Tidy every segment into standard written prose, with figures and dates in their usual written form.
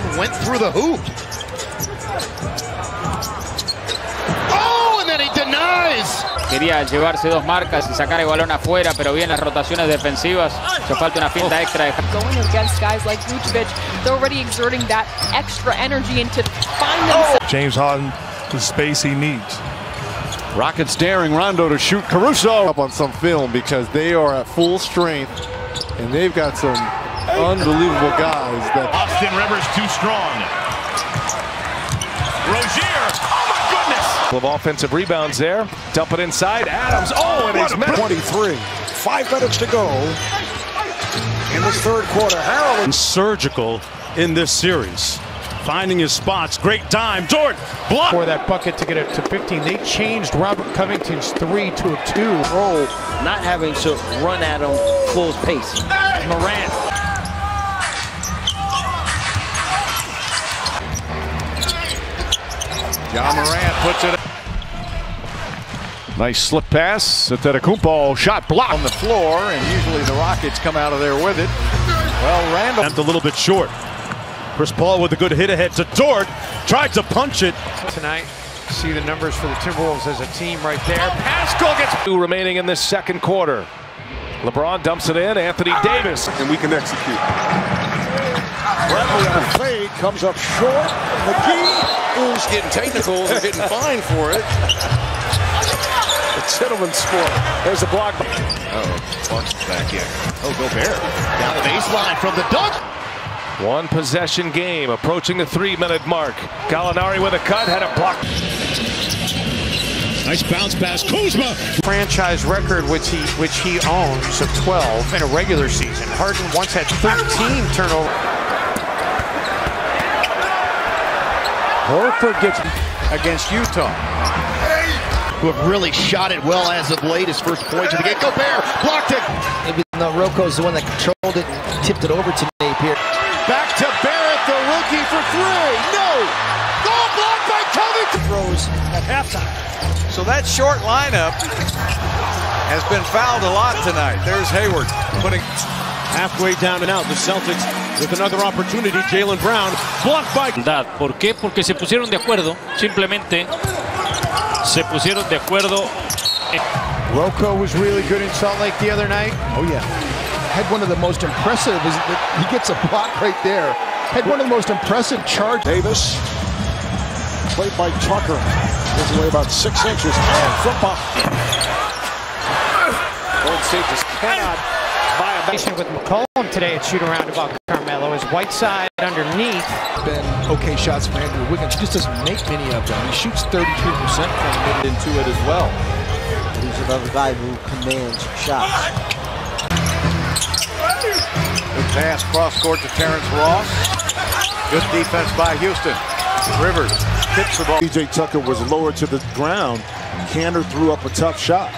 one went through the hoop. Oh, and then he denies. Quería llevarse dos marcas y sacar el balón afuera, pero bien las rotaciones defensivas. Se falta una finta extra. Going against guys like Vucevic, they're already exerting that extra energy into find themselves. James Harden, the space he needs. Rockets daring Rondo to shoot Caruso up on some film because they are at full strength and they've got some unbelievable guys. That Austin Rivers too strong. Rozier, oh my goodness! Of offensive rebounds there. Dump it inside. Adams, oh, and he's met. 23. 5 minutes to go in the third quarter. Harold surgical in this series. Finding his spots. Great time. Dort block for that bucket to get it to 15. They changed Robert Covington's 3 to a 2. Roll, not having to run at him full pace. Morant. John Morant puts it up. Nice slip pass. Antetokounmpo shot blocked on the floor, and usually the Rockets come out of there with it. Well, Randall. That's a little bit short. Chris Paul with a good hit ahead to Dort, tried to punch it. Tonight, see the numbers for the Timberwolves as a team right there. Pascal gets two remaining in this second quarter. LeBron dumps it in, Anthony Davis. And we can execute. The play comes up short. McGee is getting technical, they're getting fined for it. The gentleman's sport. There's a block. Uh-oh, Clark's back here. Oh, Gobert. Down the baseline from the dunk. One possession game, approaching the 3-minute mark. Gallinari with a cut, had a block. Nice bounce pass, Kuzma! Franchise record which he owns of 12 in a regular season. Harden once had 13 turnovers. Horford gets against Utah. Who have really shot it well as of late. His first point to the get-go, Bear blocked it! Roko's the one that controlled it and tipped it over to Napier. Back to Barrett, the rookie for three. No! Goal blocked by Covington. Throws at halftime. So that short lineup has been fouled a lot tonight. There's Hayward putting halfway down and out. The Celtics with another opportunity. Jaylen Brown blocked by. ¿Por qué? Porque se pusieron de acuerdo. Simplemente se pusieron de acuerdo. Rocco was really good in Salt Lake the other night. Oh yeah. Had one of the most impressive, is he gets a block right there. Had one of the most impressive charge. Davis, played by Tucker, goes away about 6 inches. And football. Golden State just cannot buy a basket with McCollum today at shoot around about Carmelo. His white side underneath. Been okay shots for Andrew Wiggins. He just doesn't make many of them. He shoots 33% from mid into it as well. He's another guy who commands shots. Good pass cross-court to Terrence Ross. Good defense by Houston. Rivers tips the ball. CJ Tucker was lowered to the ground. Cantor threw up a tough shot.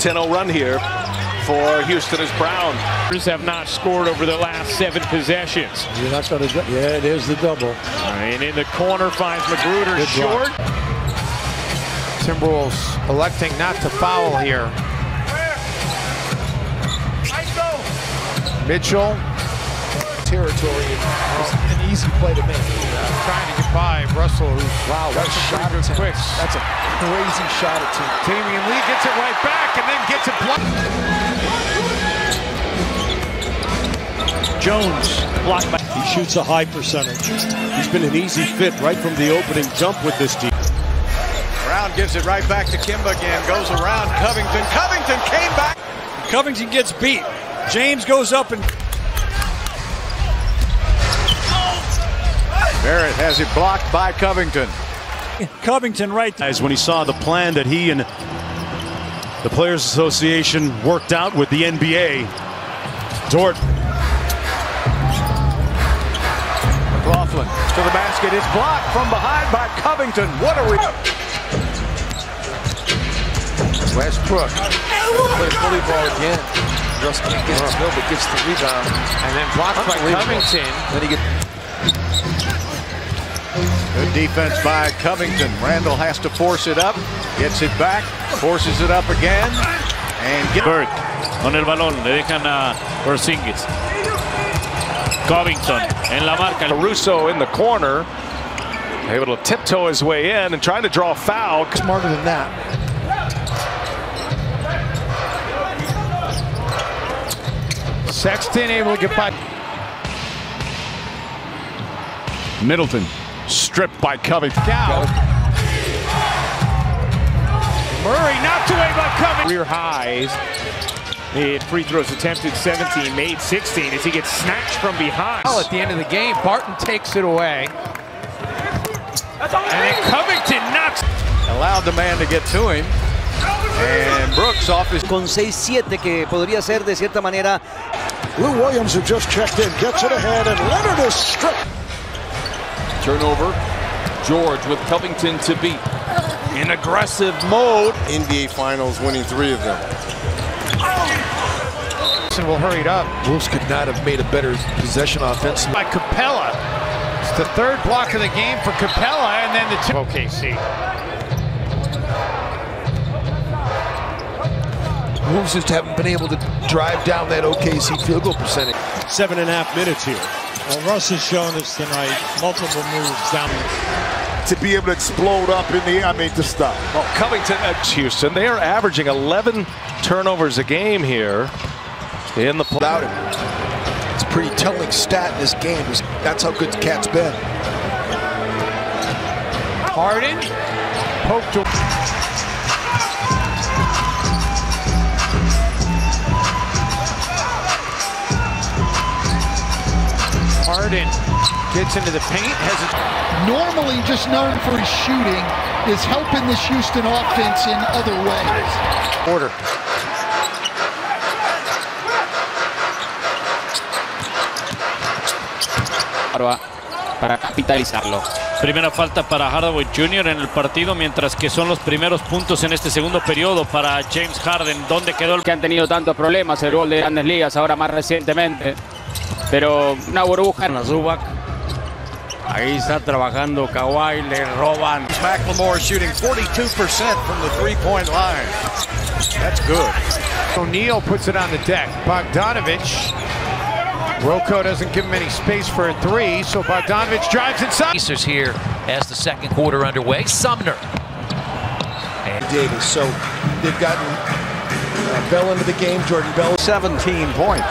10-0 run here for Houston as Brown. Have not scored over the last 7 possessions. You're not going to. Yeah, it is the double. And in the corner finds Magruder. Good short. Block. Timberwolves electing not to foul here. Mitchell, territory, it's an easy play to make. Trying to get by Russell, who's wow, that's a shot at quick. That's a crazy shot at two. Damian Lee gets it right back and then gets it blocked. Jones blocked by. He shoots a high percentage. He's been an easy fit right from the opening jump with this team. Brown gives it right back to Kimba again. Goes around Covington. Covington came back. Covington gets beat. James goes up and Barrett has it blocked by Covington. Covington right there. When he saw the plan that he and the Players Association worked out with the NBA. Dort. McLaughlin to the basket. It's blocked from behind by Covington. What are we... Westbrook. Plays bully ball again. Russell gets the snow, but gets the rebound. And then blocked by Covington. Then he gets... Good defense by Covington. Randall has to force it up. Gets it back. Forces it up again. And gets... Berg. Con el balón. Le dejan a Porzingis. Covington en la marca. Caruso in the corner, able to tiptoe his way in and trying to draw a foul. Smarter than that. Sexton able to get by. Middleton stripped by Covington. Murray knocked away by Covington. Career highs. The free throws attempted 17, made 16 as he gets snatched from behind. At the end of the game, Barton takes it away. And then Covington knocks. Allowed the man to get to him. And Brooks off his. Con 6-7 que podría ser de cierta manera. Lou Williams, who just checked in, gets it ahead, and Leonard is stripped. Turnover. George with Covington to beat. In aggressive mode. NBA Finals winning 3 of them. And will hurry it up. Wolves could not have made a better possession offense. By Capella. It's the 3rd block of the game for Capella, and then the two. OKC. Wolves just haven't been able to drive down that OKC field goal percentage. 7.5 minutes here. Well, Russ has shown us tonight multiple moves down to be able to explode up in the air. I made the stop. Well, Covington at Houston, they are averaging 11 turnovers a game here in the play. Without him, it's a pretty telling stat in this game. That's how good the Cat's been. Harden poked to. Harden gets into the paint. Normally just known for his shooting, is helping this Houston offense in other ways. Porter. Para capitalizarlo. Primera falta para Hardaway Jr. en el partido, mientras que son los primeros puntos en este segundo periodo para James Harden. ¿Dónde quedó el que han tenido tantos problemas? El gol de Grandes Ligas ahora más recientemente. Pero una burbuja en la Zubac. Ahí está trabajando Kawhi, le roban. McLemore shooting 42% from the 3-point line. That's good. O'Neal puts it on the deck. Bogdanovic. Rocco doesn't give him any space for a 3, so Bogdanovic drives inside. Pacers here as the 2nd quarter underway. Sumner. And Davis. So they've gotten Bell into the game. Jordan Bell 17 points.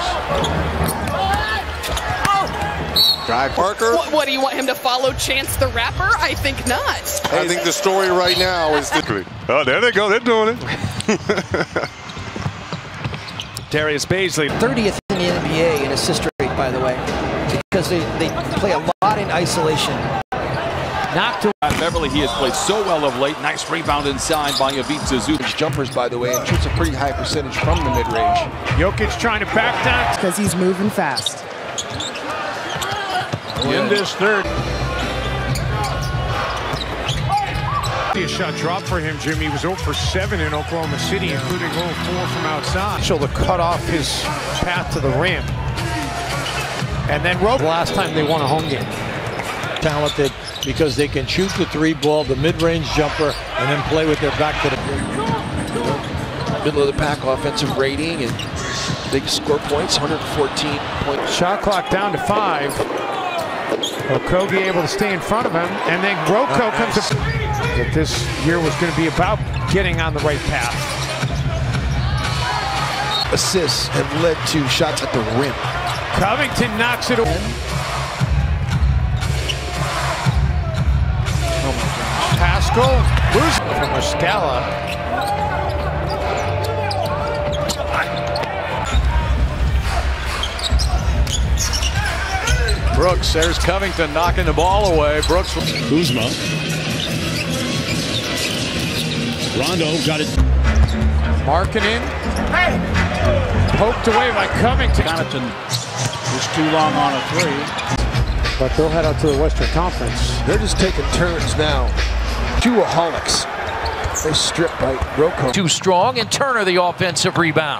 Parker. What do you want him to follow Chance the Rapper? I think not. I think the story right now is the. Oh, there they go. They're doing it. Darius Baisley. 30th in the NBA in assist rate, by the way, because they play a lot in isolation. Knocked away. Beverly, he has played so well of late. Nice rebound inside by Ivica Zubac. Jumpers, by the way, and shoots a pretty high percentage from the mid-range. Jokic trying to back down. Because he's moving fast. In this 3rd. A shot drop for him, Jimmy. He was 0 for 7 in Oklahoma City, including 0 for 4 from outside. So to cut off his path to the rim. And then Rope. Last time they won a home game. Talented because they can shoot the 3 ball, the mid-range jumper, and then play with their back to the middle of the pack offensive rating. And they score points, 114 points. Shot clock down to 5. Okogie able to stay in front of him, and then Rocco comes up. That this year was going to be about getting on the right path. Assists have led to shots at the rim. Covington knocks it away. Oh my gosh. Pascal loses from Muscala. Brooks, there's Covington knocking the ball away. Brooks. Kuzma. Rondo got it. Marking in. Hey! Poked away by Covington. Connaughton was too long on a 3. But they'll head out to the Western Conference. They're just taking turns now. Two-aholics. They strip by Rocco. Too strong, and Turner the offensive rebound.